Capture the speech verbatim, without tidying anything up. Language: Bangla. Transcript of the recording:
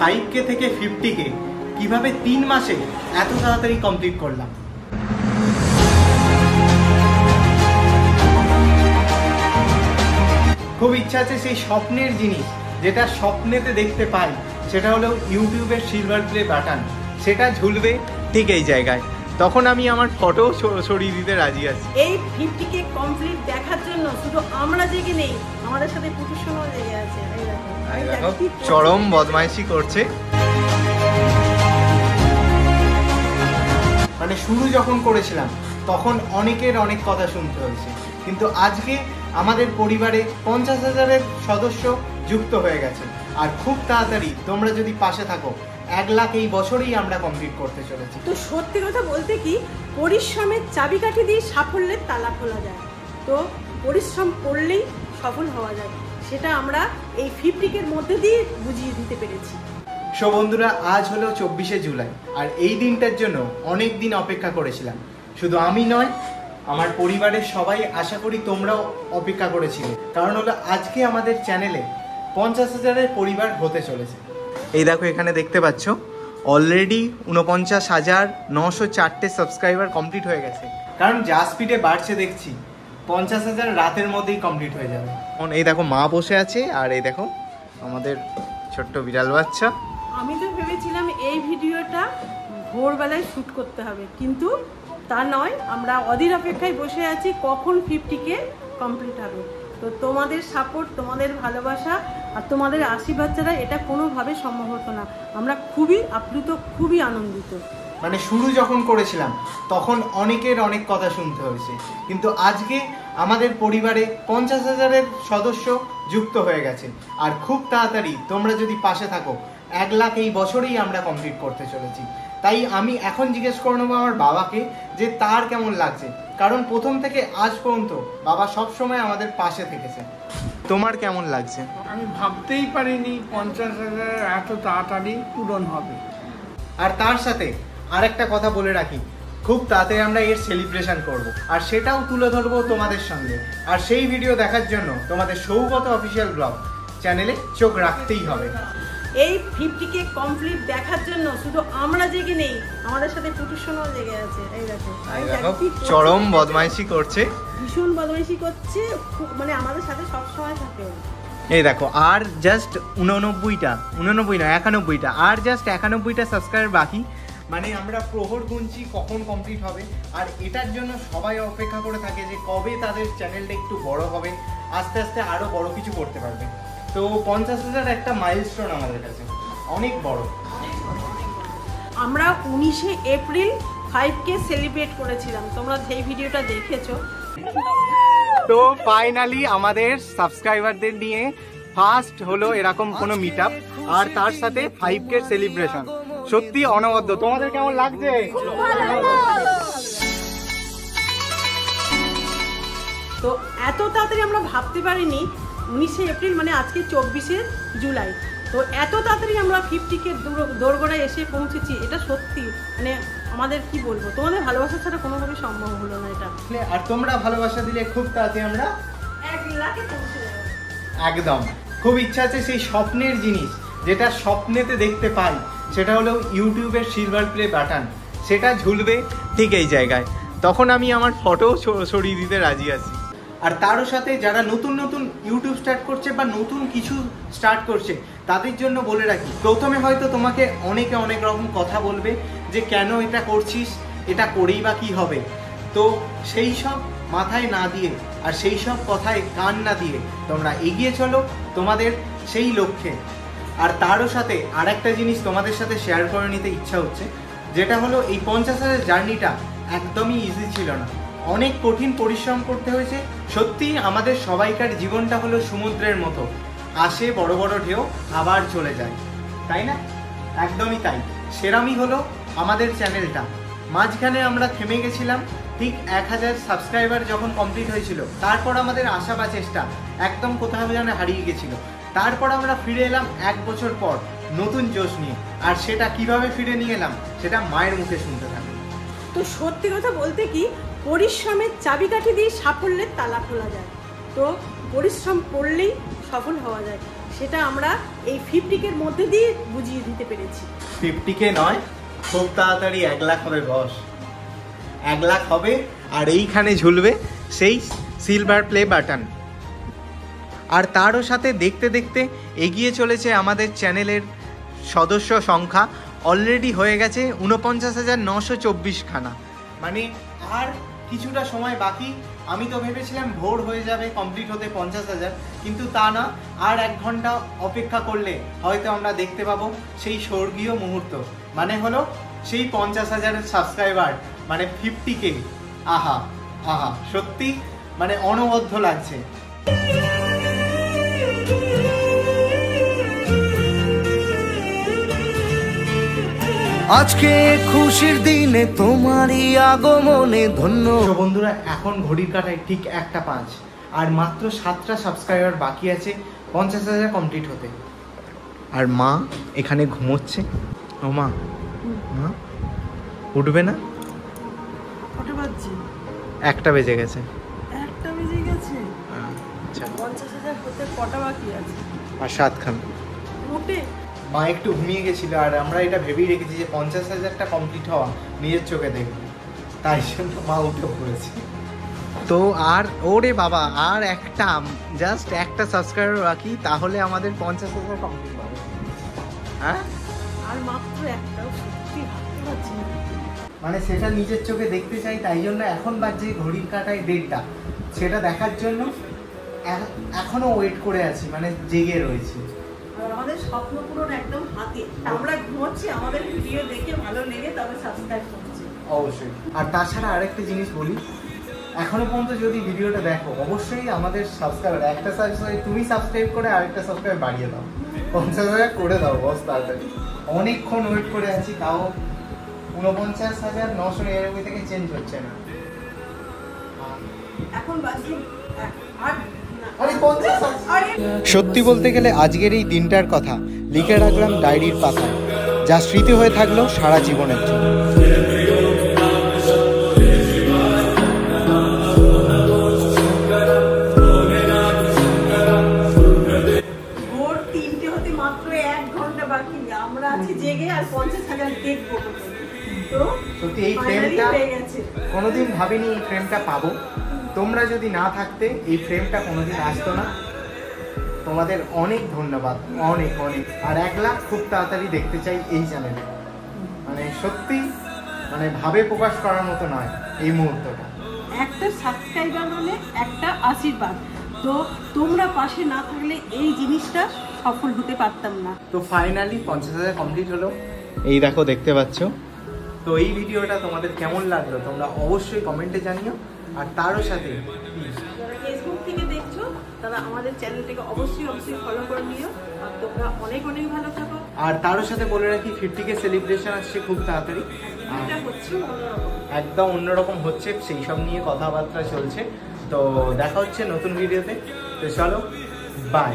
फाइव के থেকে फिफ्टी के কিভাবে तीन মাসে এত তাড়াতাড়ি কমপ্লিট করলাম। খুব ইচ্ছা আছে সেই স্বপ্নের জিনিস যেটা স্বপ্নেতে দেখতে পাই, সেটা হলো ইউটিউবের সিলভার প্লে বাটন। সেটা ঝুলবে ঠিক এই জায়গায়, তখন আমি আমার ফটো সরিয়ে দিতে রাজি আছি। এই ফিফটি কে কমপ্লিট দেখার জন্য শুধু আমরা জেগে নেই, আমাদের সাথে প্রফেশনাল জেগে আছে। এই দেখো চরম বদমাইশি করছে। মানে শুরু যখন করেছিলাম তখন অনেকের অনেক কথা শুনতে হয়েছে, কিন্তু আজকে আমাদের পরিবারে পঞ্চাশ হাজারের সদস্য যুক্ত হয়ে গেছে। আর খুব তাড়াতাড়ি তোমরা যদি পাশে থাকো এক লাখ এই বছরেই আমরা কমপ্লিট করতে চলেছি। তো সত্যি কথা বলতে কি, পরিশ্রমের চাবিকাঠি দিয়ে সাফল্যের তালা খোলা যায়। তো পরিশ্রম করলেই সফল হওয়া যায়, সেটা আমরা এই ফিফটিকের মধ্যে দিয়ে বুঝিয়ে দিতে পেরেছি। সো বন্ধুরা, আজ হলো চব্বিশে জুলাই, আর এই দিনটার জন্য অনেক দিন অপেক্ষা করেছিলাম। শুধু আমি নয়, আমার পরিবারের সবাই, আশা করি তোমরাও অপেক্ষা করেছিলে। কারণ হলো আজকে আমাদের চ্যানেলে পঞ্চাশ হাজারের পরিবার হতে চলেছে। এই দেখো এখানে দেখতে পাচ্ছ অলরেডি উনপঞ্চাশ হাজার নশো চারটে সাবস্ক্রাইবার কমপ্লিট হয়ে গেছে। কারণ যা স্পিডে বাড়ছে দেখছি পঞ্চাশ হাজার রাতের মধ্যেই কমপ্লিট হয়ে যাবে। এই দেখো মা বসে আছে, আর এই দেখো আমাদের ছোট্ট বিড়াল বাচ্চা। আমি তো ভেবেছিলাম এই ভিডিওটা ভোরবেলায় শ্যুট করতে হবে, কিন্তু তা নয়, আমরা অধীর অপেক্ষায় বসে আছি কখন ফিফটিকে কমপ্লিট হবে। তো তোমাদের সাপোর্ট, তোমাদের ভালোবাসা আর তোমাদের আশীর্বাদ ছাড়া এটা কোনোভাবে সম্ভব হতো না। আমরা খুবই আপ্লুত, খুবই আনন্দিত। মানে শুরু যখন করেছিলাম তখন অনেকের অনেক কথা শুনতে হয়েছে, কিন্তু আজকে আমাদের পরিবারে পঞ্চাশ হাজারের সদস্য যুক্ত হয়ে গেছে। আর খুব তাড়াতাড়ি তোমরা যদি পাশে থাকো এক লাখ এই বছরেই আমরা কমপ্লিট করতে চলেছি। তাই আমি এখন জিজ্ঞেস করে নেবো আমার বাবাকে যে তার কেমন লাগছে, কারণ প্রথম থেকে আজ পর্যন্ত বাবা সবসময় আমাদের পাশে থেকেছে। তোমার কেমন লাগছে? আমি ভাবতেই পারিনি পঞ্চাশ হাজার এত তাড়াতাড়ি পূরণ হবে। আর তার সাথে আরেকটা কথা বলে রাখি, খুব তাড়াতাড়ি আমরা এর সেলিব্রেশন করব, আর সেটাও তুলে ধরবো তোমাদের সঙ্গে। আর সেই ভিডিও দেখার জন্য তোমাদের সৌগত অফিসিয়াল ব্লগ চ্যানেলে চোখ রাখতেই হবে। এই ফিফটিকে কমপ্লিট দেখার জন্য শুধু আমরা জেগে নেই, আমাদের সাথে প্রফেশনাল জেগে আছে। এই দেখো চরম বদমাইশি করছে, ভীষণ বদমাইশি করছে। মানে আমাদের সাথে সব সময় থাকে। এই দেখো আর জাস্ট উননব্বইটা উননব্বই না একানব্বইটা আর জাস্ট একানব্বইটা সাবস্ক্রাইবার বাকি। মানে আমরা প্রহর গুনছি কখন কমপ্লিট হবে, আর এটার জন্য সবাই অপেক্ষা করে থাকে যে কবে তাদের চ্যানেলটা একটু বড় হবে, আস্তে আস্তে আরও বড় কিছু করতে পারবে। তো পঞ্চাশ হাজার একটা মাইলস্টোন আমাদের কাছে অনেক বড়। আমরা উনিশে এপ্রিল ফাইভ কে সেলিব্রেট করেছিলাম, তোমরা সেই ভিডিওটা দেখেছো। তো ফাইনালি আমাদের সাবস্ক্রাইবারদের নিয়ে ফার্স্ট হলো এরকম কোনো মিট আপ, আর তার সাথে ফাইভ কে সেলিব্রেশন সত্যি অনবদ্য। তোমাদের কেমন লাগছে? তো এত তাড়াতাড়ি আমরা ভাবতে পারিনি। উনিশে এপ্রিল মানে আজকে চব্বিশে জুলাই, তো এত তাড়াতাড়ি আমরা ফিফটিকে দোরগোড়ায় এসে পৌঁছেছি। এটা সত্যি মানে আমাদের কি বলবো, তোমাদের ভালোবাসা ছাড়া কোনোভাবে সম্ভব হলো না এটা। আর তোমরা ভালোবাসা দিলে খুব তাড়াতাড়ি আমরা এক লাখে পৌঁছে যাবো। একদম খুব ইচ্ছা আছে সেই স্বপ্নের জিনিস যেটা স্বপ্নেতে দেখতে পাই, সেটা হলো ইউটিউবের সিলভার প্লে বাটন। সেটা ঝুলবে ঠিক এই জায়গায়, তখন আমি আমার ফটো সরিয়ে দিতে রাজি আছি। আর তারও সাথে যারা নতুন নতুন ইউটিউব স্টার্ট করছে বা নতুন কিছু স্টার্ট করছে তাদের জন্য বলে রাখি, প্রথমে হয়তো তোমাকে অনেকে অনেক রকম কথা বলবে যে কেন এটা করছিস, এটা করেই বা কী হবে। তো সেই সব মাথায় না দিয়ে আর সেই সব কথায় কান না দিয়ে তোমরা এগিয়ে চলো তোমাদের সেই লক্ষ্যে। আর তারও সাথে আরেকটা জিনিস তোমাদের সাথে শেয়ার করে নিতে ইচ্ছা হচ্ছে, যেটা হলো এই পঞ্চাশ হাজার জার্নিটা একদমই ইজি ছিল না, অনেক কঠিন পরিশ্রম করতে হয়েছে। সত্যি আমাদের সবাইকার জীবনটা হলো সমুদ্রের মতো, আসে বড় বড় ঢেউ আবার চলে যায়, তাই না? একদমই তাই। সেরমই হলো আমাদের চ্যানেলটা। মাঝখানে আমরা থেমে গেছিলাম ঠিক এক হাজার সাবস্ক্রাইবার যখন কমপ্লিট হয়েছিল, তারপর আমাদের আশা বা চেষ্টা একদম কোথাও যেন হারিয়ে গেছিলো। তারপর আমরা ফিরে এলাম এক বছর পর নতুন জোশ নিয়ে, আর সেটা কিভাবে ফিরে নিয়ে এলাম সেটা মায়ের মুখে শুনতে থাকি। তো সত্যি কথা বলতে কি, পরিশ্রমের চাবিকাঠি দিয়ে সাফল্যের তালা খোলা যায়। তো পরিশ্রম করলেই সফল হওয়া যায়, সেটা আমরা এই পঞ্চাশ এর মধ্যে দিয়ে বুঝিয়ে দিতে পেরেছি। পঞ্চাশ কে নয়, খুব তাড়াতাড়ি এক লাখ হবে বস, এক লাখ হবে। আর এইখানে ঝুলবে সেই সিলভার প্লে বাটন। আর তারও সাথে দেখতে দেখতে এগিয়ে চলেছে আমাদের চ্যানেলের সদস্য সংখ্যা। অলরেডি হয়ে গেছে উনপঞ্চাশ হাজার নশো চব্বিশ খানা, মানে আর কিছুটা সময় বাকি। আমি তো ভেবেছিলাম ভোর হয়ে যাবে কমপ্লিট হতে পঞ্চাশ হাজার, কিন্তু তা না, আর এক ঘন্টা অপেক্ষা করলে হয়তো আমরা দেখতে পাবো সেই স্বর্গীয় মুহূর্ত, মানে হলো সেই পঞ্চাশ হাজার সাবস্ক্রাইবার, মানে পঞ্চাশ কে। আহা আহা, সত্যি মানে অনবদ্য লাগছে। আজকে খুশির দিনে তোমারই আগমনে ধন্য। বন্ধুরা, এখন ঘড়ির কাঁটায় ঠিক একটা পাঁচ, আর মাত্র সাতটা সাবস্ক্রাইবার বাকি আছে পঞ্চাশ হাজার কমপ্লিট হতে। আর মা এখানে ঘুমোচ্ছে। ও মা, মা উঠবে না? কটা বাজছে? একটা বেজে গেছে। একটা বেজে গেছে? আচ্ছা, পঞ্চাশ হাজার হতে কটা বাকি আছে? আর সাতখান। ওঠে মা একটু ঘুমিয়ে গেছিল, আর আমরা এটা ভেবেই রেখেছি যে পঞ্চাশ হাজারটা কমপ্লিট হওয়া নিজের চোখে দেখব, তাই জন্য মা উঠে পড়েছে। তো আর ওরে বাবা, আর একটা জাস্ট একটা সাবস্ক্রাইবার বাকি, তাহলে আমাদের পঞ্চাশ হাজার কমপ্লিট হবে। হ্যাঁ, আর মাত্র একটা, মানে সেটা নিজের চোখে দেখতে চাই, তাই জন্য এখন বাজে ঘড়ির কাঁটায় দেড়টা। সেটা দেখার জন্য এখনো ওয়েট করে আছি, মানে জেগে রয়েছি। আমাদের স্বপ্ন পূরণ একদম হাতে। আমরা ঘুরছি আমাদের ভিডিও দেখে ভালো লেগে, তবে সাবস্ক্রাইব করছি অবশ্যই। আর তাছাড়া আরেকটা জিনিস বলি, এখনো পর্যন্ত যদি ভিডিওটা দেখো, অবশ্যই আমাদের সাবস্ক্রাইবার একটা সাবস্ক্রাইব তুমি সাবস্ক্রাইব করে আরেকটা সাবস্ক্রাইব বাড়িয়ে দাও, পঞ্চাশ হাজার করে দাও বস তাড়াতাড়ি। অনেকক্ষণ ওয়েট করে আছি, তাও উনপঞ্চাশ হাজার নশো নিরানব্বই থেকে চেঞ্জ হচ্ছে না। এখন বাকি আর সত্যি বলতে গেলে আজকের এই দিনটার কথা লিখে রাখলাম ডায়েরির পাতায়, যা স্মৃতি হয়ে থাকলো সারা জীবনের জন্য। ভোর তিনটে হতে মাত্র এক ঘন্টা বাকি, আমরা আছি জেগে আর পঞ্চাশ হাজার দেখবো। তো সত্যি এই ফ্রেমটা কোনোদিন ভাবিনি এই ফ্রেমটা পাবো। তোমরা যদি না থাকতে এই ফ্রেমটা কোনোদিন আসতো না। তোমাদের অনেক ধন্যবাদ, অনেক অনেক। আর এক লাখ খুব তাড়াতাড়ি দেখতে চাই এই চ্যানেলে, মানে সত্যি মানে ভাবে প্রকাশ করার মতো নয় এই মুহূর্তটা। একটা সাবস্ক্রাইবার হলে একটা আশীর্বাদ, তো তোমরা পাশে না থাকলে এই জিনিসটা সফল হতে পারতাম না। তো ফাইনালি পঞ্চাশ হাজার কমপ্লিট হলো, এই দেখো দেখতে পাচ্ছ। তো এই ভিডিওটা তোমাদের কেমন লাগলো তোমরা অবশ্যই কমেন্টে জানিও। আর তারও সাথে যারা ফেসবুক থেকে দেখছো তারা আমাদের চ্যানেলটাকে অবশ্যই অবশ্যই ফলো করে নিও। আর তোমরা অনেক অনেক ভালো থাকো। আর তারও সাথে বলে রাখি পঞ্চাশ কে সেলিব্রেশন আসছে খুব তাড়াতাড়ি, এটা হচ্ছে একদম অন্যরকম হচ্ছে, সেই সব নিয়ে কথাবার্তা চলছে। তো দেখা হচ্ছে নতুন ভিডিওতে, তো চলো বাই।